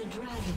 the dragon.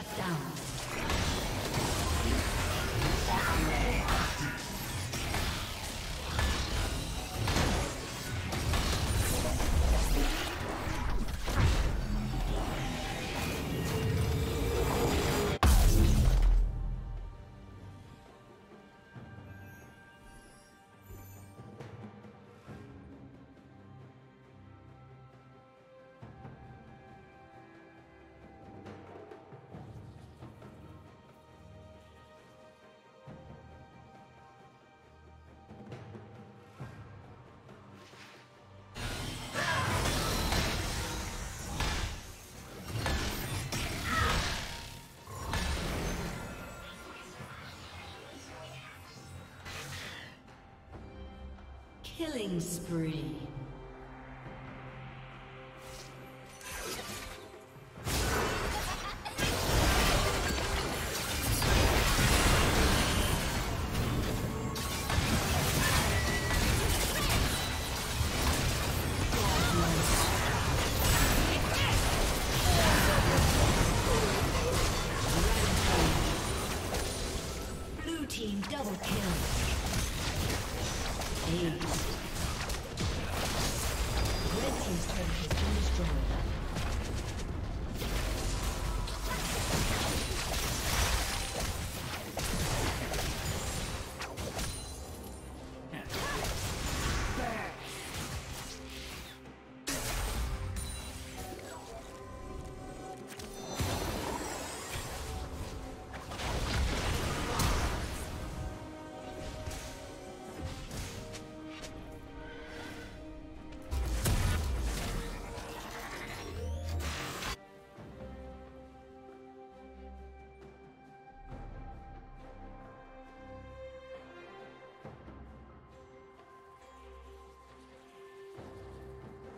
Shut down. Killing spree. Blue team double kill.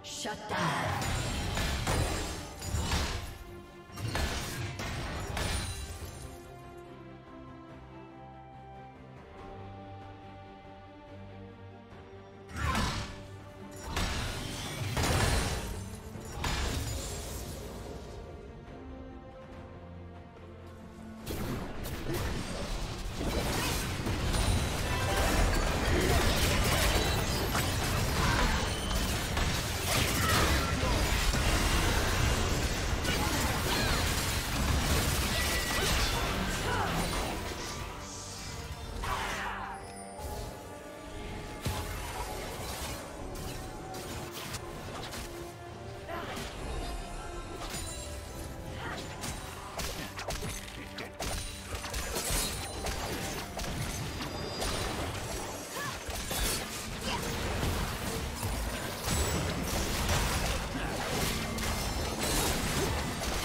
Red team's turret has been destroyed. Shut down.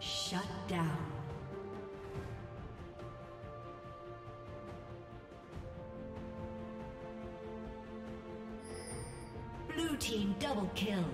Shut down. Blue team double kill.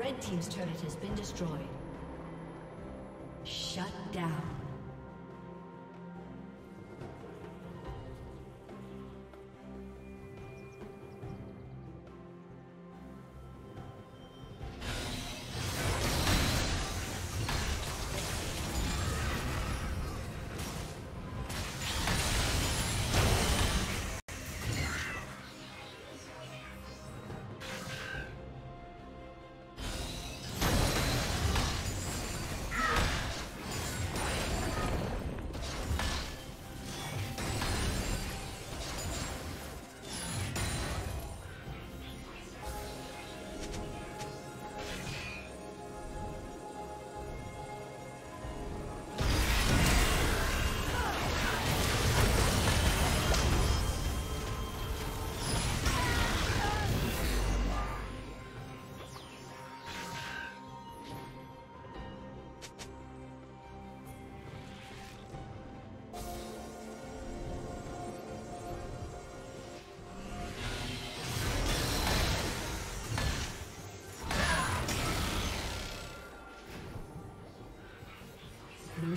Red team's turret has been destroyed. Shut down. Blue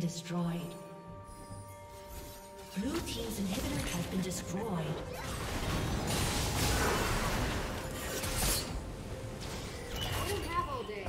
Destroyed. Blue team's inhibitor has been destroyed. We have all day.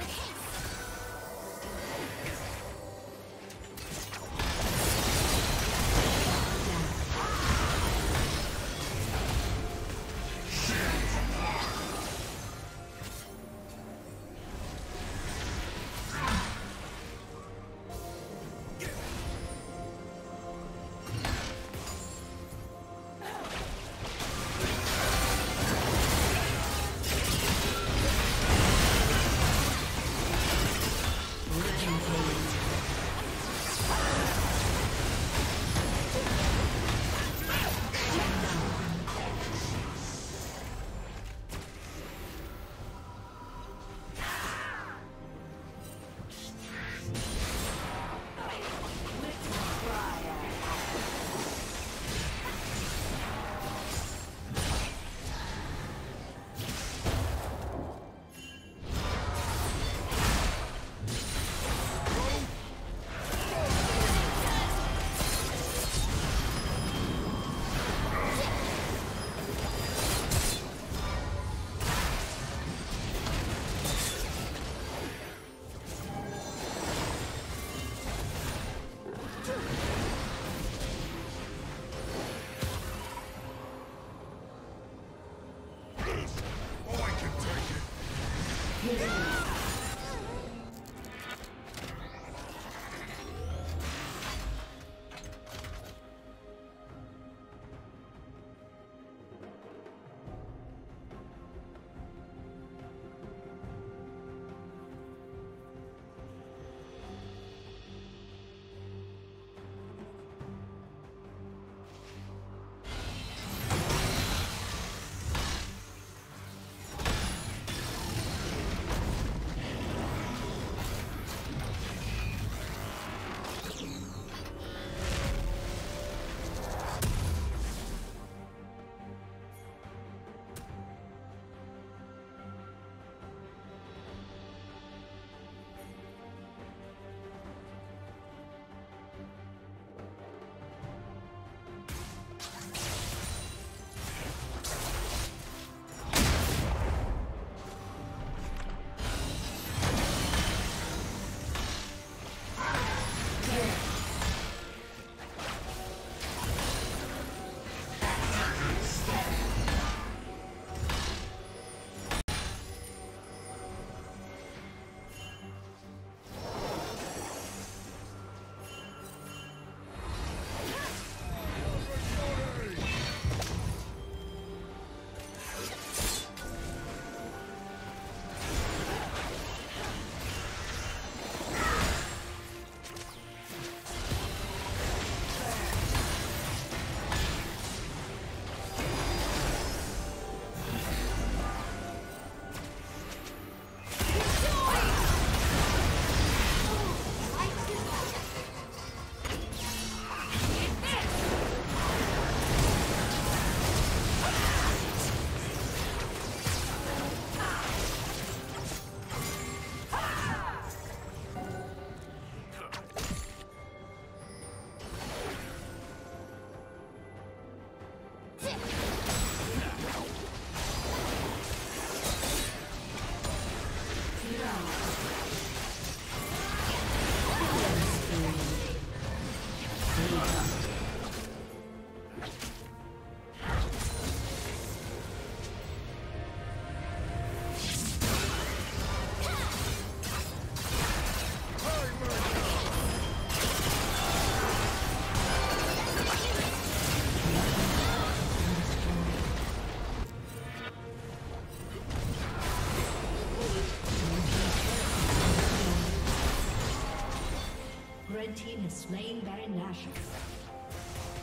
has slain Baron Nashor.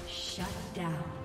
Shut down.